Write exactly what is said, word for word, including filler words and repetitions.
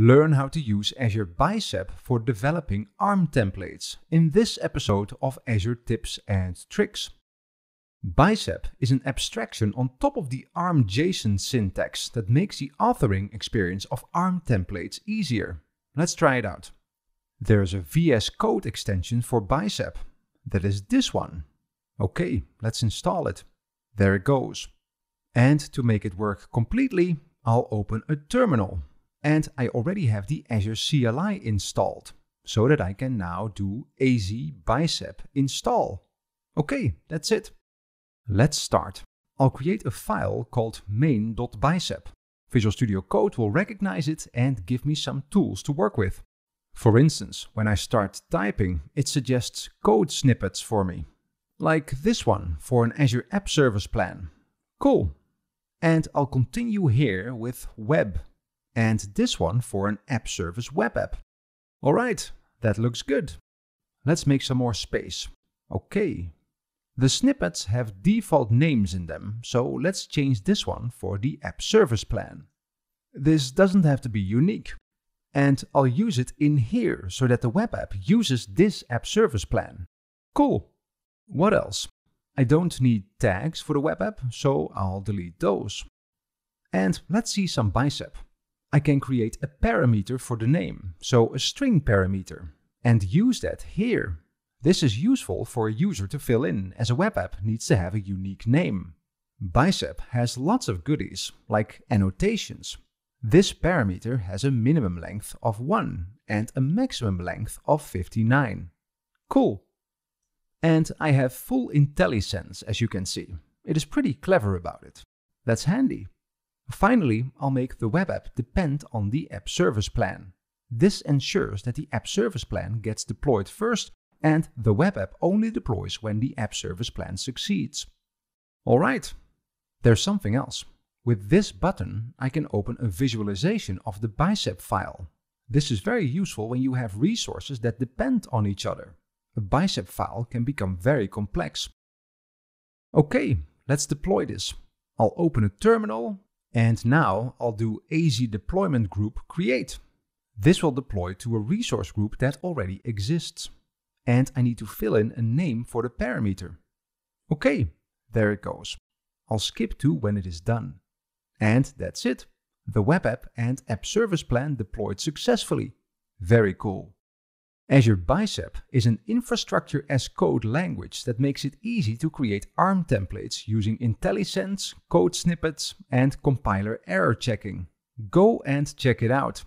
Learn how to use Azure Bicep for developing ARM templates in this episode of Azure Tips and Tricks. Bicep is an abstraction on top of the ARM JSON syntax that makes the authoring experience of ARM templates easier. Let's try it out. There's a V S Code extension for Bicep. That is this one. Okay, let's install it. There it goes. And to make it work completely, I'll open a terminal. And I already have the Azure C L I installed, so that I can now do A Z Bicep install. Okay, that's it. Let's start. I'll create a file called main.bicep. Visual Studio Code will recognize it and give me some tools to work with. For instance, when I start typing, it suggests code snippets for me. Like this one for an Azure App Service plan. Cool. And I'll continue here with web. And this one for an app service web app. All right, that looks good. Let's make some more space. Okay. The snippets have default names in them, so let's change this one for the app service plan. This doesn't have to be unique. And I'll use it in here so that the web app uses this app service plan. Cool. What else? I don't need tags for the web app, so I'll delete those. And let's see some Bicep. I can create a parameter for the name, so a string parameter, and use that here. This is useful for a user to fill in, as a web app needs to have a unique name. Bicep has lots of goodies, like annotations. This parameter has a minimum length of one and a maximum length of fifty-nine. Cool. And I have full IntelliSense, as you can see. It is pretty clever about it. That's handy. Finally, I'll make the web app depend on the app service plan. This ensures that the app service plan gets deployed first, and the web app only deploys when the app service plan succeeds. All right, there's something else. With this button, I can open a visualization of the Bicep file. This is very useful when you have resources that depend on each other. A Bicep file can become very complex. Okay, let's deploy this. I'll open a terminal. And now I'll do A Z deployment group create. This will deploy to a resource group that already exists. And I need to fill in a name for the parameter. Okay, there it goes. I'll skip to when it is done. And that's it. The web app and app service plan deployed successfully. Very cool. Azure Bicep is an infrastructure as code language that makes it easy to create ARM templates using IntelliSense, code snippets, and compiler error checking. Go and check it out.